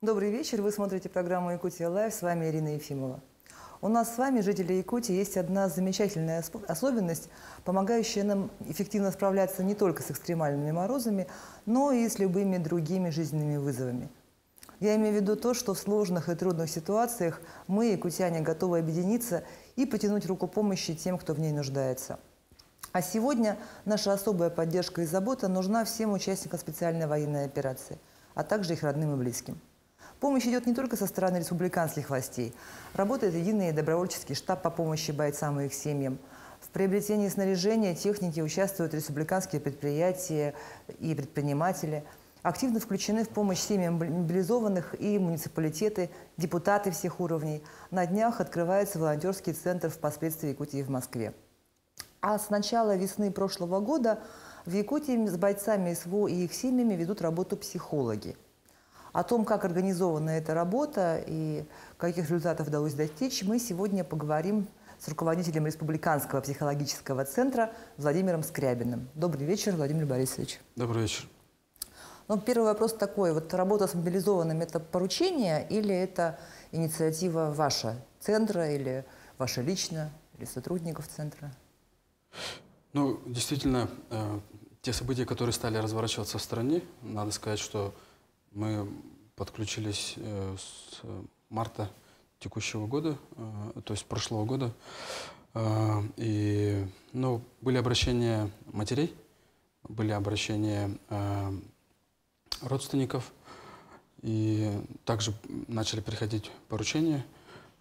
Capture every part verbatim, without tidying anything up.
Добрый вечер. Вы смотрите программу «Якутия.Лайв». С вами Ирина Ефимова. У нас с вами, жители Якутии, есть одна замечательная особенность, помогающая нам эффективно справляться не только с экстремальными морозами, но и с любыми другими жизненными вызовами. Я имею в виду то, что в сложных и трудных ситуациях мы, якутяне, готовы объединиться и потянуть руку помощи тем, кто в ней нуждается. А сегодня наша особая поддержка и забота нужна всем участникам специальной военной операции, а также их родным и близким. Помощь идет не только со стороны республиканских властей. Работает единый добровольческий штаб по помощи бойцам и их семьям. В приобретении снаряжения, техники участвуют республиканские предприятия и предприниматели. Активно включены в помощь семьям мобилизованных и муниципалитеты, депутаты всех уровней. На днях открывается волонтерский центр в посредстве Якутии в Москве. А с начала весны прошлого года в Якутии с бойцами СВО и их семьями ведут работу психологи. О том, как организована эта работа и каких результатов удалось достичь, мы сегодня поговорим с руководителем Республиканского психологического центра Владимиром Скрябиным. Добрый вечер, Владимир Борисович. Добрый вечер. Ну, первый вопрос такой. Вот работа с мобилизованными – это поручение или это инициатива ваша центра или ваша лично, или сотрудников центра? Ну, действительно, э, те события, которые стали разворачиваться в стране, надо сказать, что мы подключились э, с марта текущего года, э, то есть прошлого года. Э, и, ну, были обращения матерей, были обращения э, родственников, и также начали приходить поручения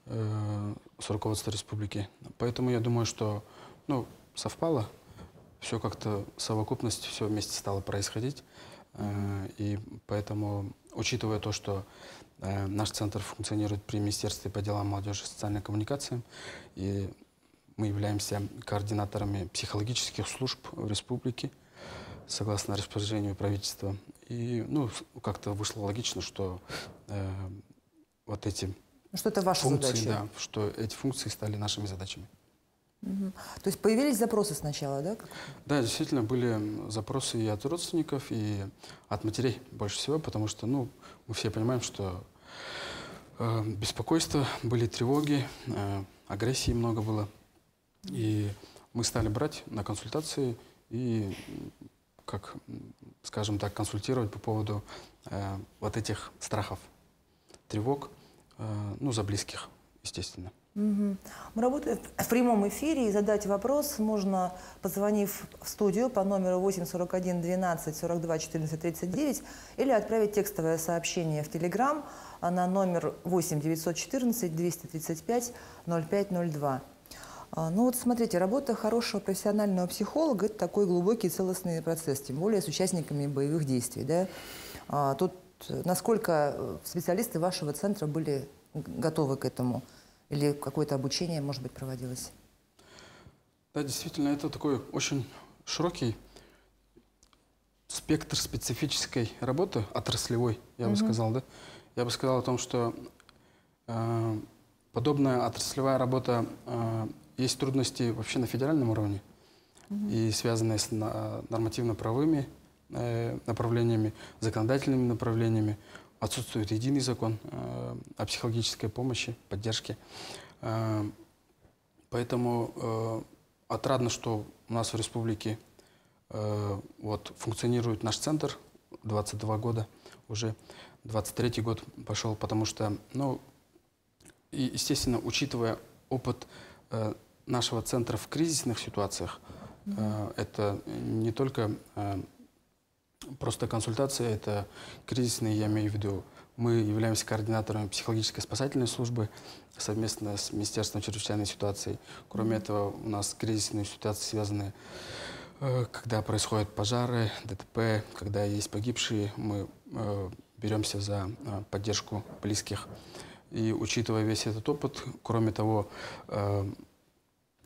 э, с руководства республики. Поэтому я думаю, что, ну, совпало, все как-то совокупность, все вместе стало происходить. Э, и поэтому, учитывая то, что э, наш центр функционирует при Министерстве по делам молодежи и социальной коммуникации, и мы являемся координаторами психологических служб в республике, согласно распоряжению правительства. И, ну, как-то вышло логично, что э, вот эти что это ваши функции, задачи. Да, что эти функции стали нашими задачами. Угу. То есть появились запросы сначала, да? Да, действительно, были запросы и от родственников, и от матерей больше всего, потому что, ну, мы все понимаем, что э, беспокойство, были тревоги, э, агрессии много было. И мы стали брать на консультации и, как, скажем так, консультировать по поводу э, вот этих страхов, тревог, э, ну, за близких, естественно. Угу. Мы работаем в прямом эфире, и задать вопрос можно, позвонив в студию по номеру восемь сорок один двенадцать сорок два четырнадцать тридцать девять, или отправить текстовое сообщение в Telegram на номер восемь девятьсот четырнадцать двести тридцать пять ноль пять ноль два. Ну вот смотрите, работа хорошего профессионального психолога – это такой глубокий целостный процесс, тем более с участниками боевых действий. Да? А тут насколько специалисты вашего центра были готовы к этому? Или какое-то обучение, может быть, проводилось? Да, действительно, это такой очень широкий спектр специфической работы, отраслевой, я [S1] Угу. [S2] Бы сказал. Да? Я бы сказал о том, что э, подобная отраслевая работа… Э, Есть трудности вообще на федеральном уровне, угу. и связанные с нормативно-правовыми э, направлениями, законодательными направлениями. Отсутствует единый закон э, о психологической помощи, поддержке. Э, поэтому э, отрадно, что у нас в республике э, вот, функционирует наш центр двадцать два года, уже двадцать третий год пошел, потому что, ну, и, естественно, учитывая опыт нашего центра в кризисных ситуациях, mm-hmm. это не только просто консультация, это кризисные, я имею в виду, мы являемся координаторами психологической спасательной службы совместно с Министерством чрезвычайной ситуации. Кроме mm-hmm. этого, у нас кризисные ситуации связаны, когда происходят пожары, ДТП, когда есть погибшие, мы беремся за поддержку близких. И учитывая весь этот опыт, кроме того, э,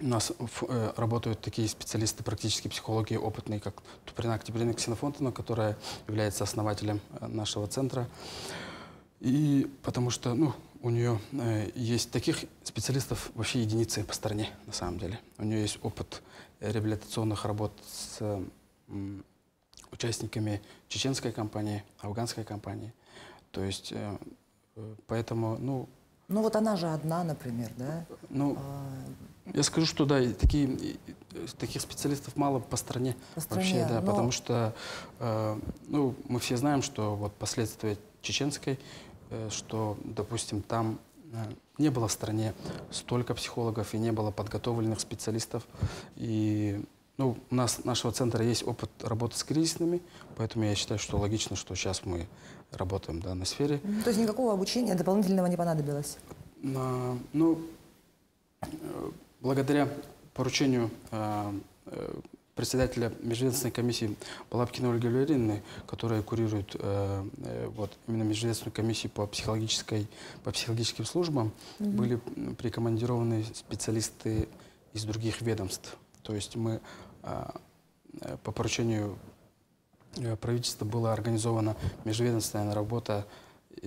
у нас э, работают такие специалисты, практически психологи опытные, как Туприна Туприна Ксенофонтовна, которая является основателем нашего центра. И потому что, ну, у нее э, есть таких специалистов вообще единицы по стране, на самом деле. У нее есть опыт реабилитационных работ с э, участниками чеченской кампании, афганской кампании. То есть, поэтому, ну... Ну вот она же одна, например, да? Ну, а... я скажу, что да, такие, таких специалистов мало по стране, по стране вообще, да, но... потому что, ну, мы все знаем, что вот последствия чеченской, что, допустим, там не было в стране столько психологов и не было подготовленных специалистов. И, ну, у нас, нашего центра есть опыт работы с кризисными, поэтому я считаю, что логично, что сейчас мы работаем в данной сфере. То есть никакого обучения дополнительного не понадобилось? А, ну, благодаря поручению а, председателя межведомственной комиссии Балабкина Ольги Валерьевны, которая курирует э, вот, именно межведомственную комиссию по, психологической, по психологическим службам, Mm-hmm. были прикомандированы специалисты из других ведомств. То есть мы э, по поручению правительства была организована межведомственная работа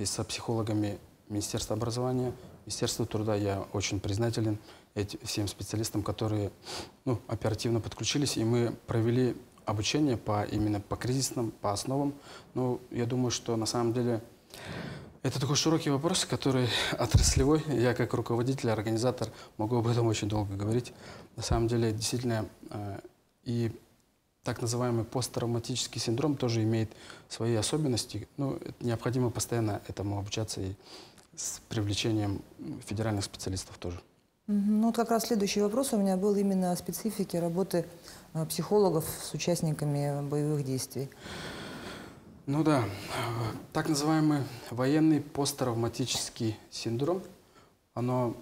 со психологами Министерства образования, Министерства труда. Я очень признателен этим всем специалистам, которые, ну, оперативно подключились, и мы провели обучение по, именно по кризисным, по основам. Ну, я думаю, что на самом деле это такой широкий вопрос, который отраслевой. Я как руководитель, организатор могу об этом очень долго говорить. На самом деле, действительно, и так называемый посттравматический синдром тоже имеет свои особенности. Ну, необходимо постоянно этому обучаться и с привлечением федеральных специалистов тоже. Ну, вот как раз следующий вопрос у меня был именно о специфике работы психологов с участниками боевых действий. Ну да, так называемый военный посттравматический синдром, оно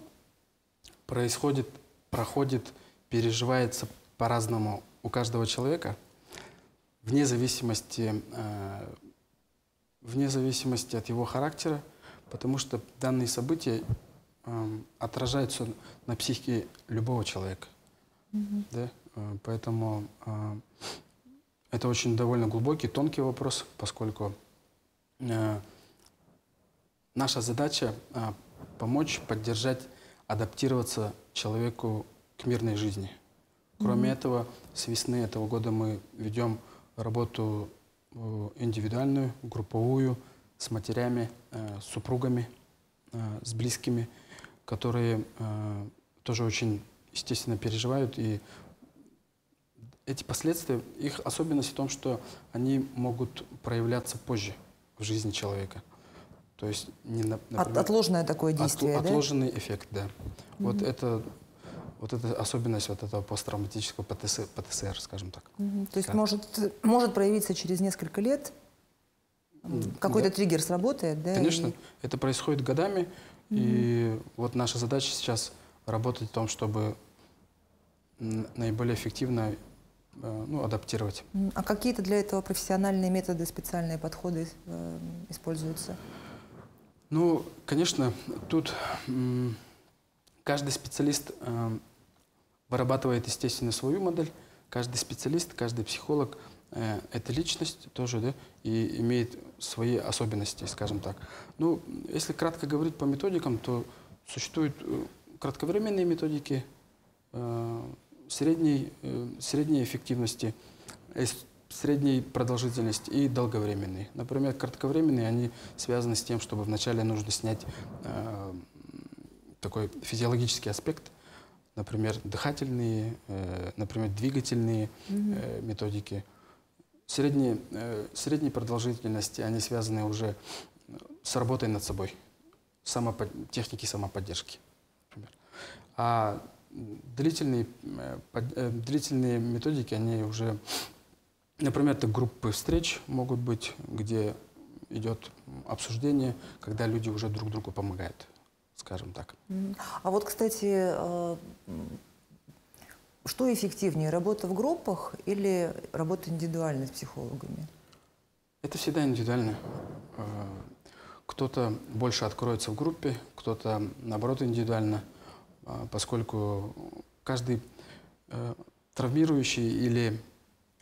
происходит, проходит, переживается по-разному у каждого человека, вне зависимости, вне зависимости от его характера, потому что данные события отражаются на психике любого человека. Mm-hmm. Да? Поэтому э, это очень довольно глубокий, тонкий вопрос, поскольку э, наша задача э, помочь, поддержать, адаптироваться человеку к мирной жизни. Кроме Mm-hmm. этого, с весны этого года мы ведем работу индивидуальную, групповую, с матерями, э, с супругами, э, с близкими, которые э, тоже очень, естественно, переживают. И эти последствия, их особенность в том, что они могут проявляться позже в жизни человека. То есть не, например, От, отложенное такое действие, от, да? Отложенный эффект, да. Mm-hmm. Вот это... Вот это особенность вот этого посттравматического П Т С Р, скажем так. Mm-hmm. То есть как? может, может проявиться через несколько лет? Какой-то да. триггер сработает, да? Конечно. И... Это происходит годами. Mm-hmm. И вот наша задача сейчас работать в том, чтобы наиболее эффективно, ну, адаптировать. А какие-то для этого профессиональные методы, специальные подходы используются? Ну, конечно, тут каждый специалист вырабатывает, естественно, свою модель. Каждый специалист, каждый психолог – это личность тоже, да, и имеет свои особенности, скажем так. Ну, если кратко говорить по методикам, то существуют кратковременные методики, средней, средней эффективности, средней продолжительности и долговременные. Например, кратковременные, они связаны с тем, чтобы вначале нужно снять такой физиологический аспект, например, дыхательные, например, двигательные Mm-hmm. методики. Средние, средней продолжительности, они связаны уже с работой над собой, самопод... техники самоподдержки, например. А длительные, под... длительные методики, они уже, например, это группы встреч могут быть, где идет обсуждение, когда люди уже друг другу помогают, скажем так. А вот, кстати, что эффективнее, работа в группах или работа индивидуально с психологами? Это всегда индивидуально. Кто-то больше откроется в группе, кто-то, наоборот, индивидуально, поскольку каждый травмирующий или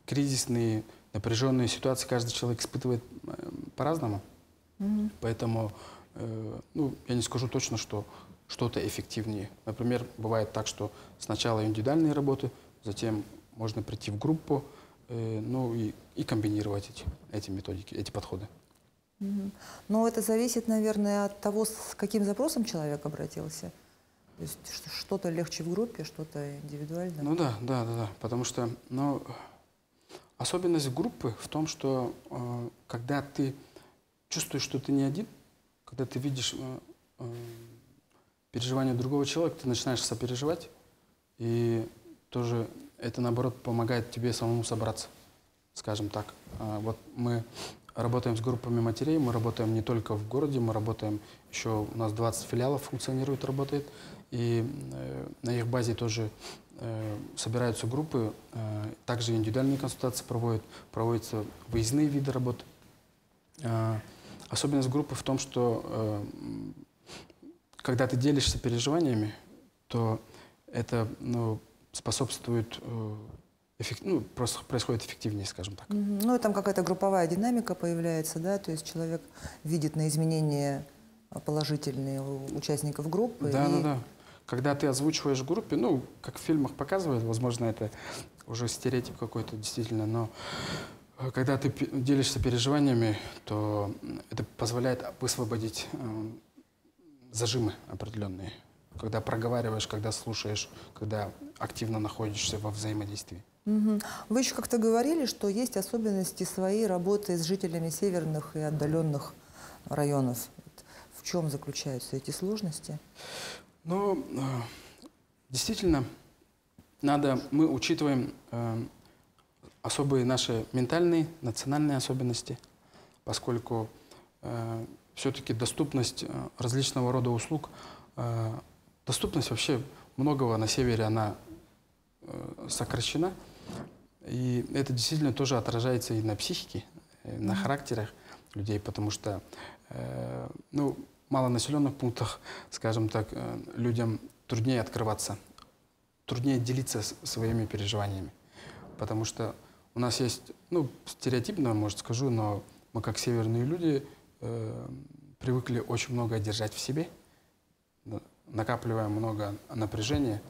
кризисные, напряженные ситуации каждый человек испытывает по-разному. Mm-hmm. Поэтому... Ну, я не скажу точно, что что-то эффективнее. Например, бывает так, что сначала индивидуальные работы, затем можно прийти в группу, ну, и, и комбинировать эти, эти методики, эти подходы. Но это зависит, наверное, от того, с каким запросом человек обратился. То есть что-то легче в группе, что-то индивидуально. Ну да, да, да, да. Потому что, ну, особенность группы в том, что э, когда ты чувствуешь, что ты не один, когда ты видишь э, э, переживания другого человека, ты начинаешь сопереживать, и тоже это, наоборот, помогает тебе самому собраться, скажем так. Э, вот мы работаем с группами матерей, мы работаем не только в городе, мы работаем еще, у нас двадцать филиалов функционирует, работает, и э, на их базе тоже э, собираются группы, э, также индивидуальные консультации проводят, проводятся выездные виды работ. Э, особенность группы в том, что э, когда ты делишься переживаниями, то это, ну, способствует... Э, Эффект, ну, просто происходит эффективнее, скажем так. Mm-hmm. Ну, и там какая-то групповая динамика появляется, да, то есть человек видит на изменения положительные у участников группы. Да, и... да, да. Когда ты озвучиваешь группе, ну, как в фильмах показывают, возможно, это уже стереотип какой-то действительно, но когда ты делишься переживаниями, то это позволяет высвободить э, зажимы определенные, когда проговариваешь, когда слушаешь, когда активно находишься во взаимодействии. Угу. Вы еще как-то говорили, что есть особенности своей работы с жителями северных и отдаленных районов. В чем заключаются эти сложности? Ну, действительно, надо, мы учитываем э, особые наши ментальные, национальные особенности, поскольку э, все-таки доступность различного рода услуг, э, доступность вообще многого на севере, она э, сокращена. И это действительно тоже отражается и на психике, и на характерах людей, потому что э, ну, в малонаселенных пунктах, скажем так, э, людям труднее открываться, труднее делиться своими переживаниями. Потому что у нас есть, ну, стереотипно, может, скажу, но мы, как северные люди, э, привыкли очень много держать в себе, накапливая много напряжения.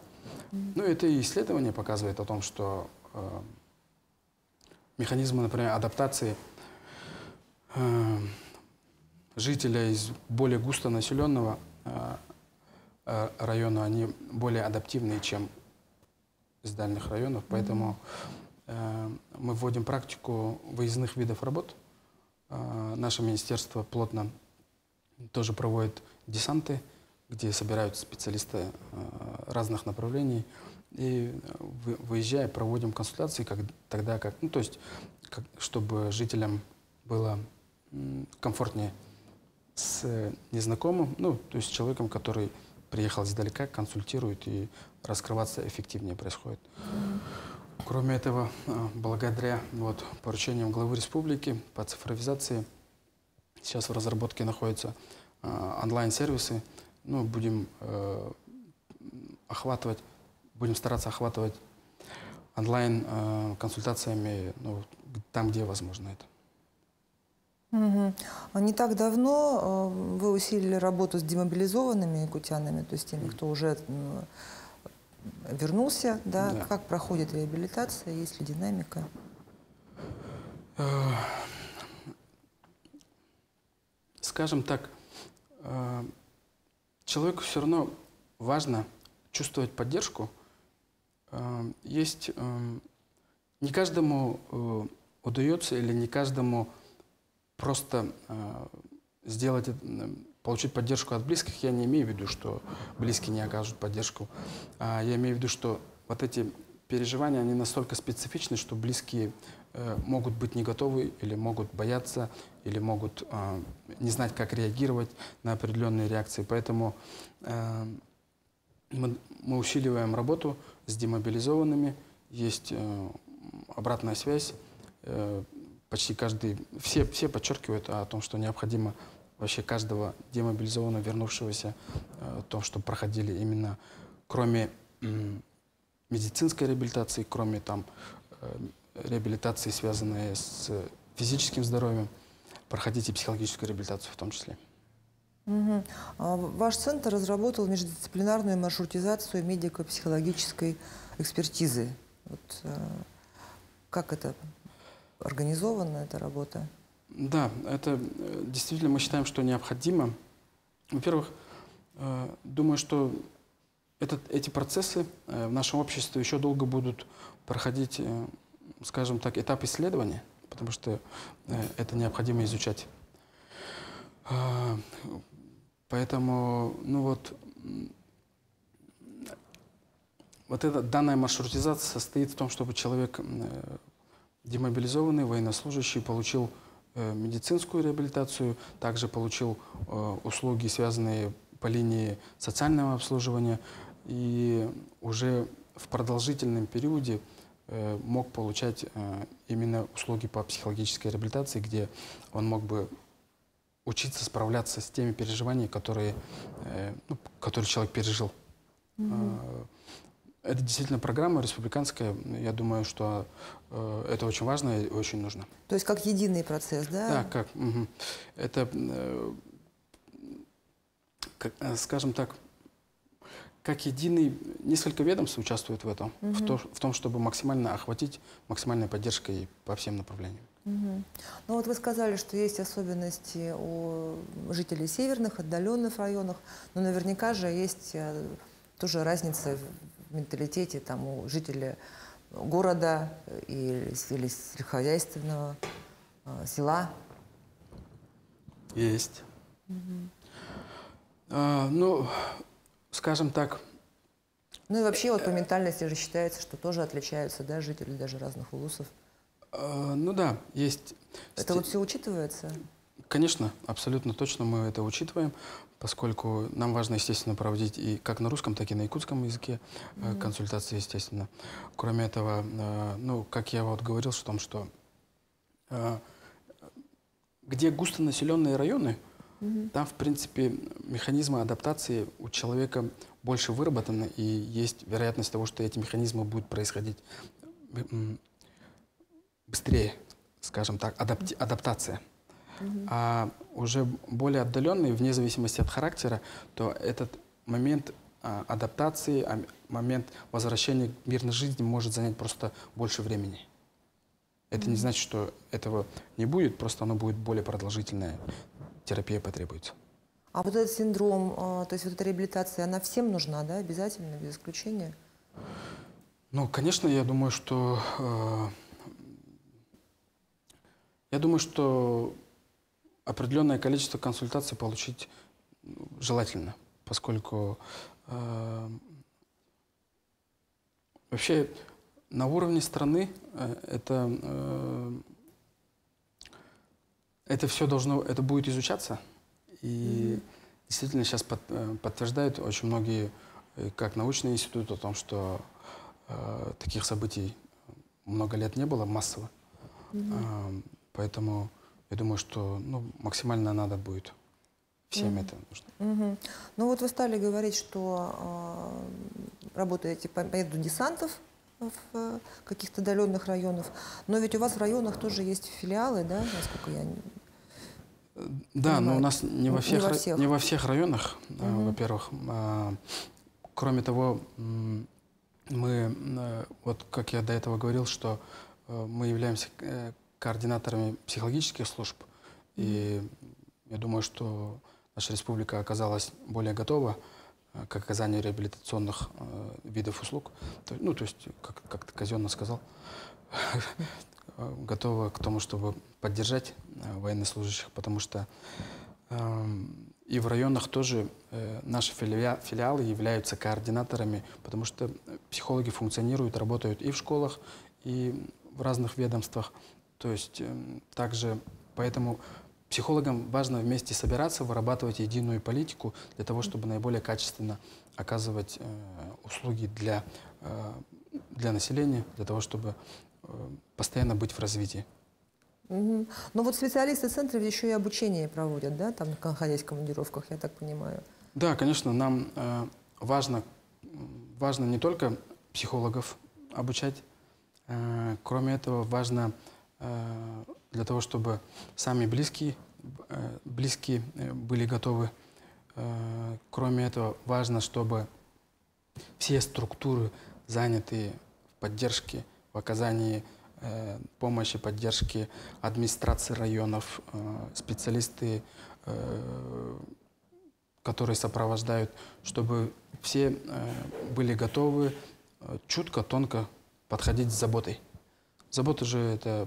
Ну, это и исследование показывает о том, что э, механизмы, например, адаптации э, жителя из более густонаселенного э, э, района, они более адаптивные, чем из дальних районов. Поэтому э, мы вводим практику выездных видов работ. Э, наше министерство плотно тоже проводит десанты, где собираются специалисты разных направлений, и выезжая, проводим консультации, как, тогда как, ну, то есть, как, чтобы жителям было комфортнее с незнакомым, ну, то есть с человеком, который приехал издалека, консультирует, и раскрываться эффективнее происходит. Кроме этого, благодаря вот, поручениям главы республики по цифровизации, сейчас в разработке находятся онлайн-сервисы. Ну, будем э, охватывать, будем стараться охватывать онлайн э, консультациями, ну, там, где возможно это. Угу. Не так давно э, вы усилили работу с демобилизованными якутянами, то есть теми, кто уже э, вернулся, да? Да. Как проходит реабилитация, есть ли динамика? Э, скажем так. Э, Человеку все равно важно чувствовать поддержку. Есть, не каждому удается или не каждому просто сделать, получить поддержку от близких. Я не имею в виду, что близкие не окажут поддержку. Я имею в виду, что вот эти переживания, они настолько специфичны, что близкие могут быть не готовы или могут бояться, или могут э, не знать, как реагировать на определенные реакции. Поэтому э, мы, мы усиливаем работу с демобилизованными, есть э, обратная связь. Э, почти каждый, все, все подчеркивают о том, что необходимо вообще каждого демобилизованного, вернувшегося, э, то, что проходили именно, кроме э, медицинской реабилитации, кроме там, э, реабилитации, связанные с физическим здоровьем, проходить и психологическую реабилитацию в том числе. Угу. Ваш центр разработал междисциплинарную маршрутизацию медико-психологической экспертизы. Вот, как это организована, эта работа? Да, это действительно мы считаем, что необходимо. Во-первых, думаю, что этот, эти процессы в нашем обществе еще долго будут проходить, скажем так, этап исследования, потому что это необходимо изучать. Поэтому, ну вот, вот эта данная маршрутизация состоит в том, чтобы человек демобилизованный, военнослужащий, получил медицинскую реабилитацию, также получил услуги, связанные по линии социального обслуживания, и уже в продолжительном периоде мог получать именно услуги по психологической реабилитации, где он мог бы учиться справляться с теми переживаниями, которые, ну, которые человек пережил. Mm-hmm. Это действительно программа республиканская. Я думаю, что это очень важно и очень нужно. То есть как единый процесс, да? Да, как. Угу. Это, как, скажем так, как единый... Несколько ведомств участвуют в этом, угу. в, то, в том, чтобы максимально охватить, максимальной поддержкой по всем направлениям. Угу. Ну вот вы сказали, что есть особенности у жителей северных, отдаленных районов, но наверняка же есть тоже разница в менталитете там, у жителей города или, или сельскохозяйственного села. Есть. Угу. А, ну, скажем так... Ну и вообще вот по ментальности же считается, что тоже отличаются, да, жители даже разных улусов. Ну да, есть. Это вот все учитывается? Конечно, абсолютно точно мы это учитываем, поскольку нам важно, естественно, проводить и как на русском, так и на якутском языке mm-hmm. консультации, естественно. Кроме этого, ну, как я вот говорил о том, что где густонаселенные районы, mm-hmm. там, в принципе, механизмы адаптации у человека больше выработаны, и есть вероятность того, что эти механизмы будут происходить быстрее, скажем так, адапти- адаптация. Mm-hmm. А уже более отдаленные, вне зависимости от характера, то этот момент а, адаптации, а, момент возвращения к мирной жизни может занять просто больше времени. Это mm-hmm. не значит, что этого не будет, просто оно будет более продолжительное. Терапия потребуется. А вот этот синдром, а, то есть вот эта реабилитация, она всем нужна, да, обязательно, без исключения? Ну, конечно, я думаю, что... А, я думаю, что определенное количество консультаций получить желательно, поскольку э, вообще на уровне страны это, э, это все должно, это будет изучаться. И mm-hmm. действительно сейчас под, подтверждают очень многие, как научные институты, о том, что э, таких событий много лет не было массово. Mm-hmm. Поэтому я думаю, что, ну, максимально надо будет. Всем mm-hmm. это нужно. Mm-hmm. Ну вот вы стали говорить, что э, работаете по методу десантов в э, каких-то отдаленных районах. Но ведь у вас в районах тоже есть филиалы, да, насколько я... Да, понимаю. Но у нас не во всех, не во всех. Не во всех районах, mm-hmm. э, во-первых. Э, кроме того, мы, э, вот как я до этого говорил, что э, мы являемся... Э, координаторами психологических служб. И я думаю, что наша республика оказалась более готова к оказанию реабилитационных э, видов услуг. То, ну, то есть, как, как ты казенно сказал, готова к тому, чтобы поддержать э, военнослужащих, потому что э, и в районах тоже э, наши филиа филиалы являются координаторами, потому что психологи функционируют, работают и в школах, и в разных ведомствах. То есть также, поэтому психологам важно вместе собираться, вырабатывать единую политику для того, чтобы наиболее качественно оказывать э, услуги для, э, для населения, для того, чтобы э, постоянно быть в развитии. Угу. Но вот специалисты центра еще и обучение проводят, да, там, находясь в командировках, я так понимаю? Да, конечно, нам э, важно, важно не только психологов обучать, э, кроме этого важно... для того, чтобы сами близкие, близкие были готовы. Кроме этого, важно, чтобы все структуры, занятые в поддержке, в оказании помощи, поддержки администрации районов, специалисты, которые сопровождают, чтобы все были готовы чутко, тонко подходить с заботой. Забота же это...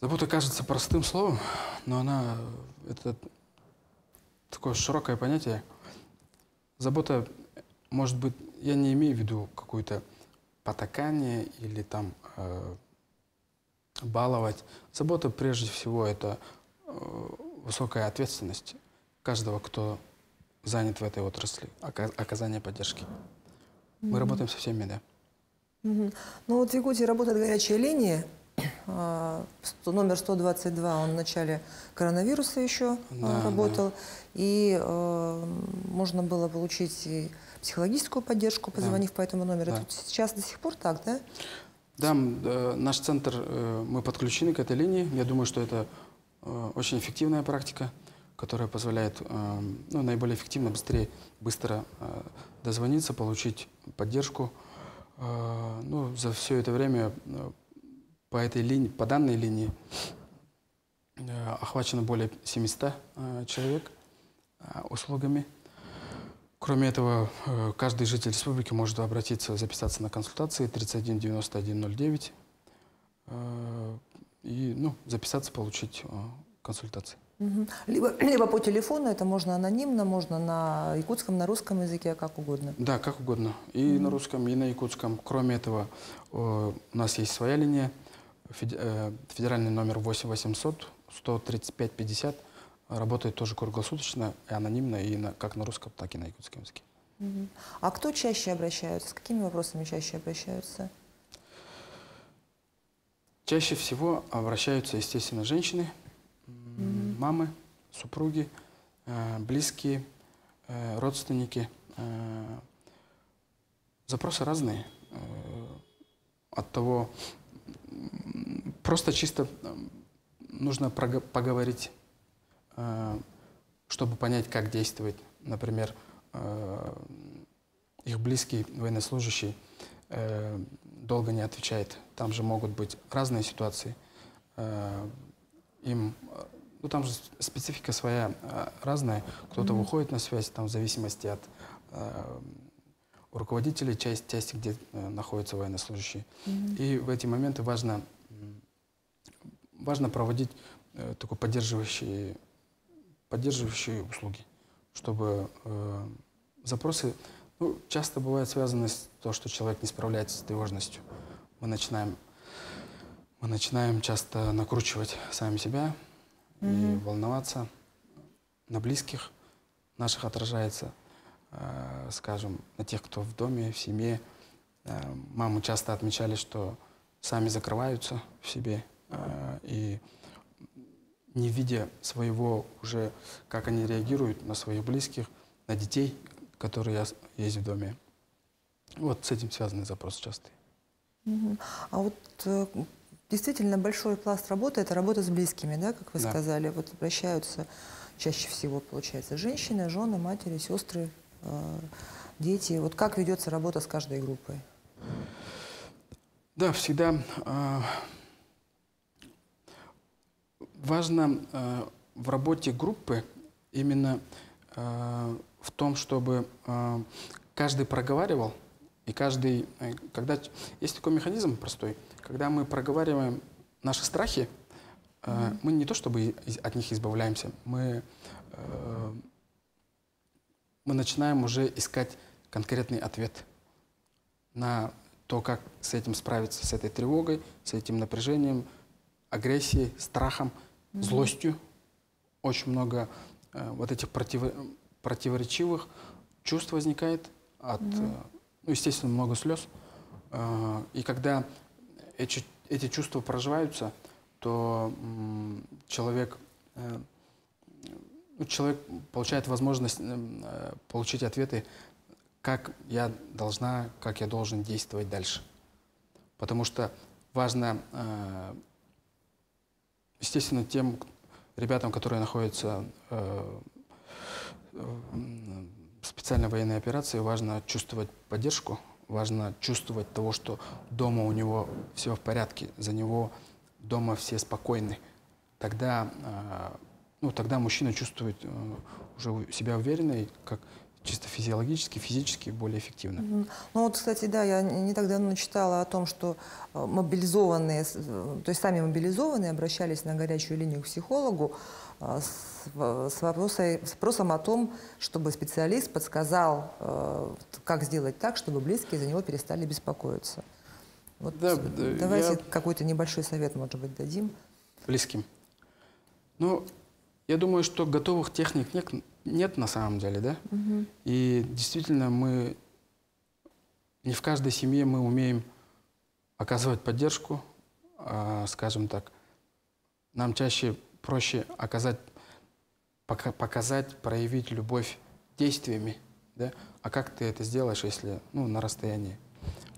Забота кажется простым словом, но она... Это такое широкое понятие. Забота, может быть, я не имею в виду какую-то потакание или там э, баловать. Забота, прежде всего, это э, высокая ответственность каждого, кто занят в этой отрасли, оказание поддержки. Mm-hmm. Мы работаем со всеми, да. Mm-hmm. Ну вот в Якутии работает горячая линия, э, номер сто двадцать два, он в начале коронавируса еще да, работал, да. И э, можно было получить... И психологическую поддержку, позвонив да. по этому номеру. Да. Это сейчас до сих пор так, да? Да, наш центр, мы подключены к этой линии. Я думаю, что это очень эффективная практика, которая позволяет ну, наиболее эффективно, быстрее, быстро дозвониться, получить поддержку. Ну, за все это время по этой линии, по данной линии охвачено более семисот человек услугами. Кроме этого, каждый житель республики может обратиться, записаться на консультации тридцать один девяносто один ноль девять и ну, записаться, получить консультации. Угу. Либо, либо по телефону, это можно анонимно, можно на якутском, на русском языке, как угодно. Да, как угодно. И угу. на русском, и на якутском. Кроме этого, у нас есть своя линия, федеральный номер восемь восемьсот сто тридцать пять пятьдесят. Работает тоже круглосуточно, и анонимно, и на, как на русском, так и на якутском языке. Uh-huh. А кто чаще обращается? С какими вопросами чаще обращаются? Чаще всего обращаются, естественно, женщины, uh-huh. мамы, супруги, э, близкие, э, родственники. Э, запросы разные. Э, от того, просто чисто нужно поговорить, чтобы понять, как действовать. Например, их близкий военнослужащий долго не отвечает. Там же могут быть разные ситуации. Им, ну, там же специфика своя разная. Кто-то [S2] Mm-hmm. [S1] Выходит на связь, там, в зависимости от руководителей, часть, части, где находятся военнослужащие. [S2] Mm-hmm. [S1] И в эти моменты важно, важно проводить такой поддерживающий поддерживающие услуги, чтобы э, запросы ну, часто бывают связаны с тем, что человек не справляется с тревожностью. Мы начинаем, мы начинаем часто накручивать сами себя mm-hmm. и волноваться. На близких наших отражается, э, скажем, на тех, кто в доме, в семье. Э, мамы часто отмечали, что сами закрываются в себе э, и... не видя своего уже, как они реагируют на своих близких, на детей, которые есть в доме. Вот с этим связаны запросы частые. Uh-huh. А вот э, действительно большой пласт работы – это работа с близкими, да, как вы да. сказали. Вот обращаются чаще всего, получается, женщины, жены, матери, сестры, э, дети. Вот как ведется работа с каждой группой? Да, всегда... Э, Важно э, в работе группы именно э, в том, чтобы э, каждый проговаривал, и каждый, э, когда есть такой механизм простой, когда мы проговариваем наши страхи, э, mm-hmm. мы не то чтобы из, от них избавляемся, мы, э, мы начинаем уже искать конкретный ответ на то, как с этим справиться, с этой тревогой, с этим напряжением, агрессией, страхом. Mm-hmm. Злостью. Очень много э, вот этих против, противоречивых чувств возникает. От, mm-hmm. э, ну, естественно, много слез. Э, и когда эти, эти чувства проживаются, то э, человек, э, человек получает возможность э, получить ответы, как я должна, как я должен действовать дальше. Потому что важно... Э, Естественно, тем ребятам, которые находятся э, в специальной военной операции, важно чувствовать поддержку, важно чувствовать того, что дома у него все в порядке, за него дома все спокойны. Тогда, ну, тогда мужчина чувствует уже себя уверенно и как чисто физиологически, физически более эффективно. Ну вот, кстати, да, я не так давно читала о том, что мобилизованные, то есть сами мобилизованные обращались на горячую линию к психологу с, с, вопросом, с вопросом о том, чтобы специалист подсказал, как сделать так, чтобы близкие за него перестали беспокоиться. Вот да, давайте я... какой-то небольшой совет, может быть, дадим. Близким. Ну, я думаю, что готовых техник нет, нет на самом деле, да? Угу. И действительно, мы не в каждой семье мы умеем оказывать поддержку, а, скажем так. Нам чаще проще оказать, показать, проявить любовь действиями, да? А как ты это сделаешь, если, ну, на расстоянии?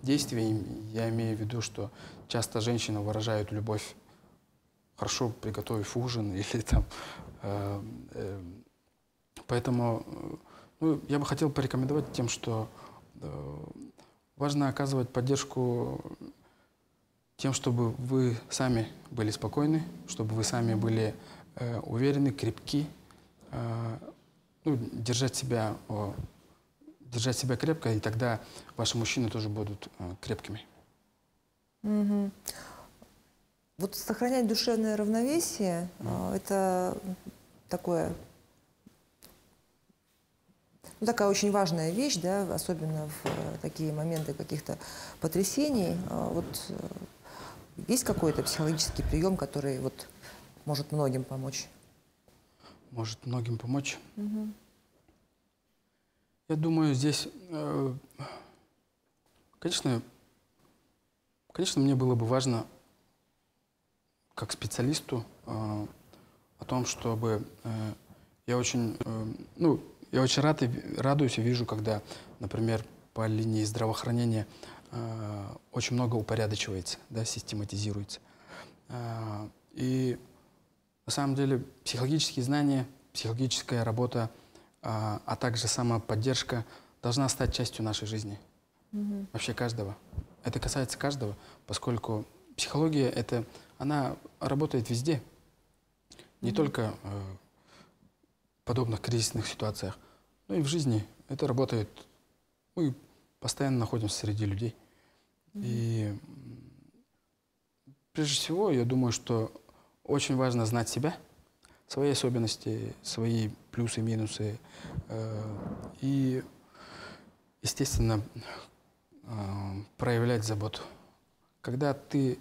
Действиями я имею в виду, что часто женщины выражают любовь, хорошо приготовив ужин или там. Э, э, поэтому ну, я бы хотел порекомендовать тем, что э, важно оказывать поддержку тем, чтобы вы сами были спокойны, чтобы вы сами были э, уверены, крепки, э, ну, держать себя, э, держать себя крепко, и тогда ваши мужчины тоже будут э, крепкими. Mm-hmm. Вот сохранять душевное равновесие, mm. это такое, ну, такая очень важная вещь, да, особенно в такие моменты каких-то потрясений. Вот есть какой-то психологический прием, который вот может многим помочь? Может многим помочь? Mm-hmm. Я думаю, здесь, конечно, конечно, мне было бы важно как специалисту э, о том, чтобы э, я очень, э, ну, я очень рад и радуюсь и вижу, когда, например, по линии здравоохранения э, очень много упорядочивается, да, систематизируется. Э, и на самом деле психологические знания, психологическая работа, э, а также самоподдержка должна стать частью нашей жизни. Mm-hmm. Вообще каждого. Это касается каждого, поскольку психология — это она работает везде, не Mm-hmm. только э, в подобных кризисных ситуациях, но и в жизни. Это работает. Мы постоянно находимся среди людей. Mm-hmm. И прежде всего, я думаю, что очень важно знать себя, свои особенности, свои плюсы, минусы. Э, и, естественно, э, проявлять заботу. Когда ты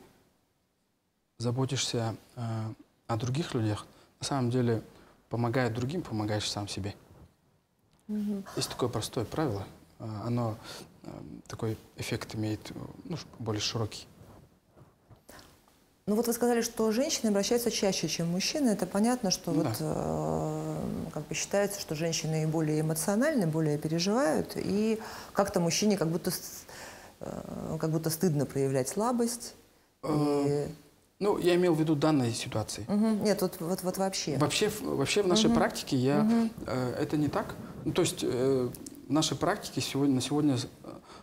заботишься э, о других людях, на самом деле, помогая другим, помогаешь сам себе. Mm-hmm. Есть такое простое правило, э, оно э, такой эффект имеет, ну, более широкий. Ну вот вы сказали, что женщины обращаются чаще, чем мужчины. Это понятно, что да. вот, э, как бы считается, что женщины более эмоциональны, более переживают, и как-то мужчине как будто, э, как будто стыдно проявлять слабость. Mm-hmm. и... Ну, я имел в виду данные ситуации. Угу. Нет, вот, вот, вот вообще. Вообще, вообще в нашей угу. практике я, угу. э, это не так. Ну, то есть э, в нашей практике сегодня, на сегодня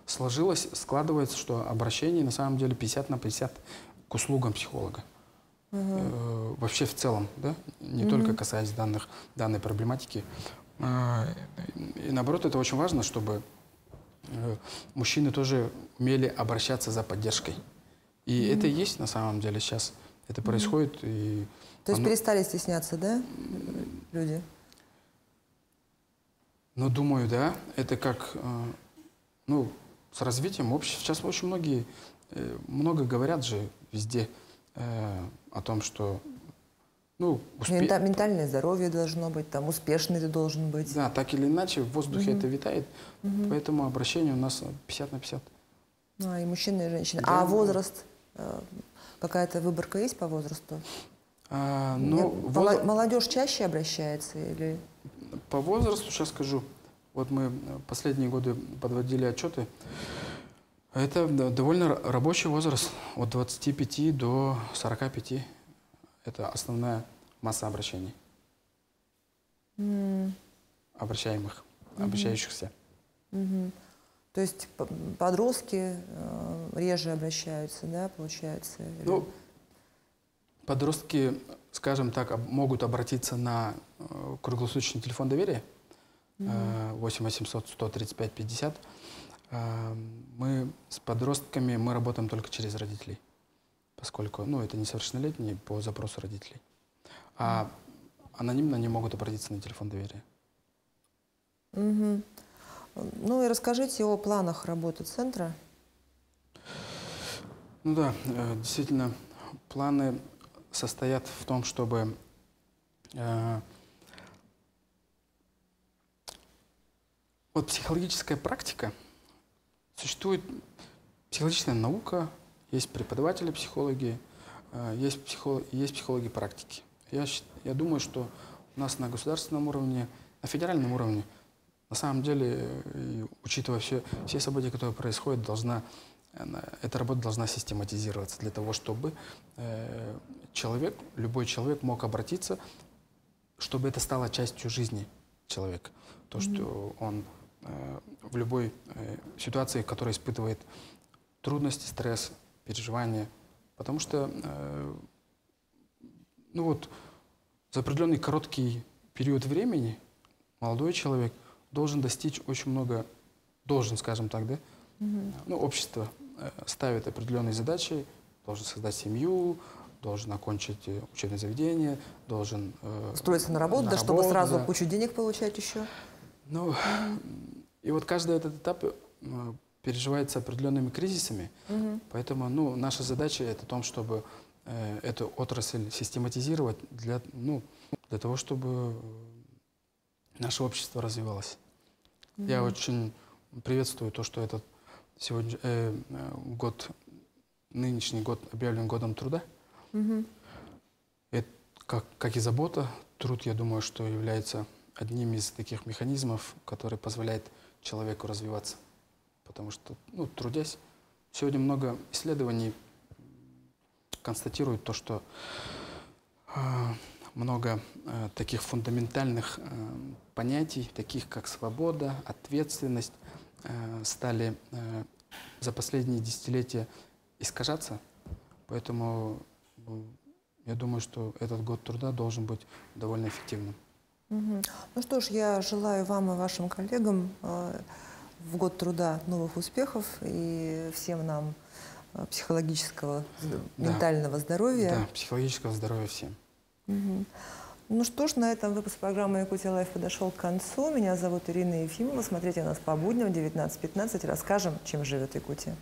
сложилось, складывается, что обращение на самом деле пятьдесят на пятьдесят к услугам психолога. Угу. Э, вообще в целом, да? Не угу. только касаясь данных, данной проблематики. Э, и наоборот, это очень важно, чтобы э, мужчины тоже умели обращаться за поддержкой. И mm-hmm. это и есть на самом деле сейчас. Это происходит. Mm-hmm. И то есть оно... перестали стесняться, да, люди? Ну, думаю, да. Это как, ну, с развитием общества. Сейчас очень многие, много говорят же везде о том, что, ну, успе... ментальное здоровье должно быть, там, успешный ты должен быть. Да, так или иначе, в воздухе mm-hmm. это витает. Mm-hmm. Поэтому обращение у нас пятьдесят на пятьдесят. А, и мужчины, и женщины. Да. А возраст? Какая-то выборка есть по возрасту? А, ну, воз... Молодежь чаще обращается? Или... По возрасту, сейчас скажу. Вот мы последние годы подводили отчеты. Это довольно рабочий возраст. От двадцати пяти до сорока пяти. Это основная масса обращений. Mm. Обращаемых, mm-hmm. обращающихся. Mm-hmm. То есть подростки реже обращаются, да, получается? Ну, подростки, скажем так, могут обратиться на круглосуточный телефон доверия восемь восемьсот сто тридцать пять пятьдесят. Мы с подростками мы работаем только через родителей, поскольку, ну, это несовершеннолетние по запросу родителей. А анонимно они могут обратиться на телефон доверия. Угу. Ну и расскажите о планах работы центра. Ну да, действительно, планы состоят в том, чтобы э, вот психологическая практика, существует психологическая наука, есть преподаватели психологии, э, есть, психолог, есть психологи практики. Я, я думаю, что у нас на государственном уровне, на федеральном уровне, на самом деле, учитывая все, все события, которые происходят, должна, эта работа должна систематизироваться для того, чтобы человек, любой человек мог обратиться, чтобы это стало частью жизни человека. То, Mm-hmm. что он в любой ситуации, в которой испытывает трудности, стресс, переживания. Потому что ну вот, за определенный короткий период времени молодой человек должен достичь очень много, должен, скажем так, да? Mm-hmm. Ну, общество э, ставит определенные задачи, должен создать семью, должен окончить учебное заведение, должен... Э, Строиться на работу, на да, работу, чтобы сразу да. кучу денег получать еще. Ну, mm-hmm. и вот каждый этот этап э, переживается определенными кризисами, mm-hmm. поэтому, ну, наша задача это в том, чтобы э, эту отрасль систематизировать для, ну, для того, чтобы... Наше общество развивалось. Mm-hmm. Я очень приветствую то, что этот сегодня, э, год, нынешний год объявлен годом труда. Mm-hmm. Это, как, как и забота, труд, я думаю, что является одним из таких механизмов, который позволяет человеку развиваться. Потому что, ну, трудясь, сегодня много исследований констатируют то, что э, много э, таких фундаментальных э, понятий, таких как свобода, ответственность, э, стали э, за последние десятилетия искажаться. Поэтому ну, я думаю, что этот год труда должен быть довольно эффективным. Угу. Ну что ж, я желаю вам и вашим коллегам э, в год труда новых успехов и всем нам э, психологического, да. ментального здоровья. Да, психологического здоровья всем. Угу. Ну что ж, на этом выпуск программы «Якутия.Лайв» подошел к концу. Меня зовут Ирина Ефимова. Смотрите нас по будням в девятнадцать пятнадцать. Расскажем, чем живет Якутия.